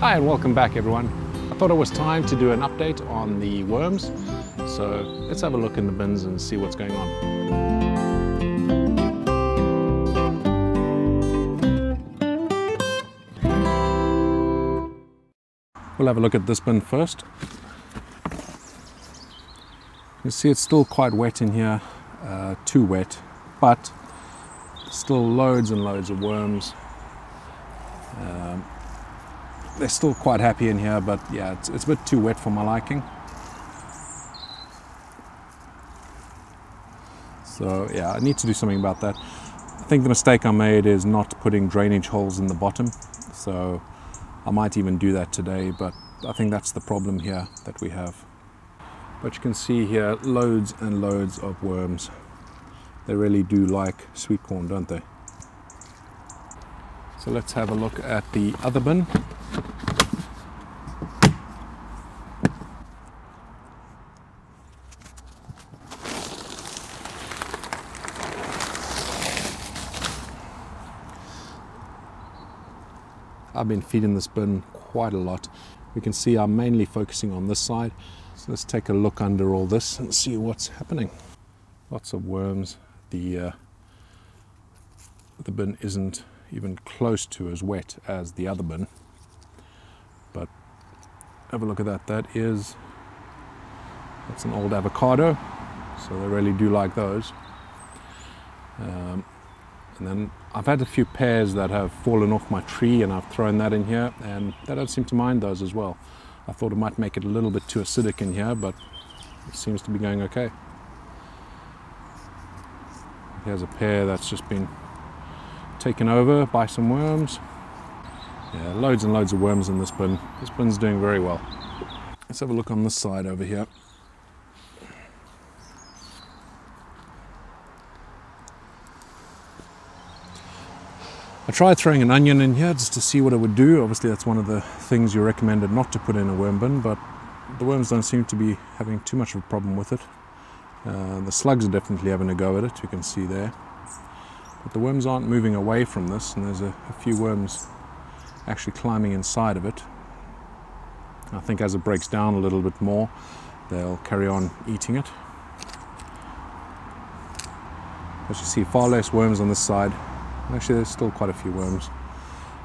Hi and welcome back everyone. I thought it was time to do an update on the worms, so let's have a look in the bins and see what's going on. We'll have a look at this bin first. You see it's still quite wet in here, too wet, but still loads and loads of worms. They're still quite happy in here, but yeah, it's a bit too wet for my liking. So yeah, I need to do something about that. I think the mistake I made is not putting drainage holes in the bottom. So I might even do that today, but I think that's the problem here that we have. But you can see here, loads and loads of worms. They really do like sweet corn, don't they? So let's have a look at the other bin. I've been feeding this bin quite a lot. We can see I'm mainly focusing on this side. So let's take a look under all this and see what's happening. Lots of worms. The bin isn't even close to as wet as the other bin. But have a look at that. That's an old avocado. So they really do like those. And then I've had a few pears that have fallen off my tree and I've thrown that in here, and they don't seem to mind those as well. I thought it might make it a little bit too acidic in here, but it seems to be going okay. Here's a pear that's just been taken over by some worms. Yeah, loads and loads of worms in this bin. This bin's doing very well. Let's have a look on this side over here. I tried throwing an onion in here just to see what it would do. Obviously that's one of the things you're recommended not to put in a worm bin, but the worms don't seem to be having too much of a problem with it. The slugs are definitely having a go at it, you can see there. But the worms aren't moving away from this, and there's a few worms actually climbing inside of it. I think as it breaks down a little bit more, they'll carry on eating it. As you see, far less worms on this side. Actually, there's still quite a few worms,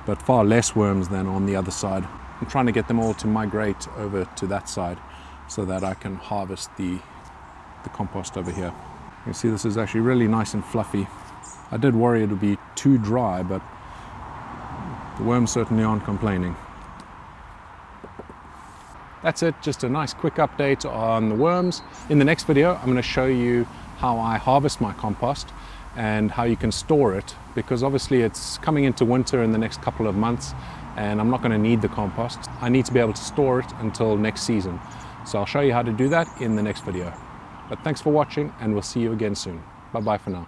but far less worms than on the other side. I'm trying to get them all to migrate over to that side so that I can harvest the compost over here. You can see this is actually really nice and fluffy. I did worry it would be too dry, but the worms certainly aren't complaining. That's it, just a nice quick update on the worms. In the next video, I'm going to show you how I harvest my compost and how you can store it, because obviously it's coming into winter in the next couple of months and I'm not going to need the compost. I need to be able to store it until next season. So I'll show you how to do that in the next video. But thanks for watching and we'll see you again soon. Bye bye for now.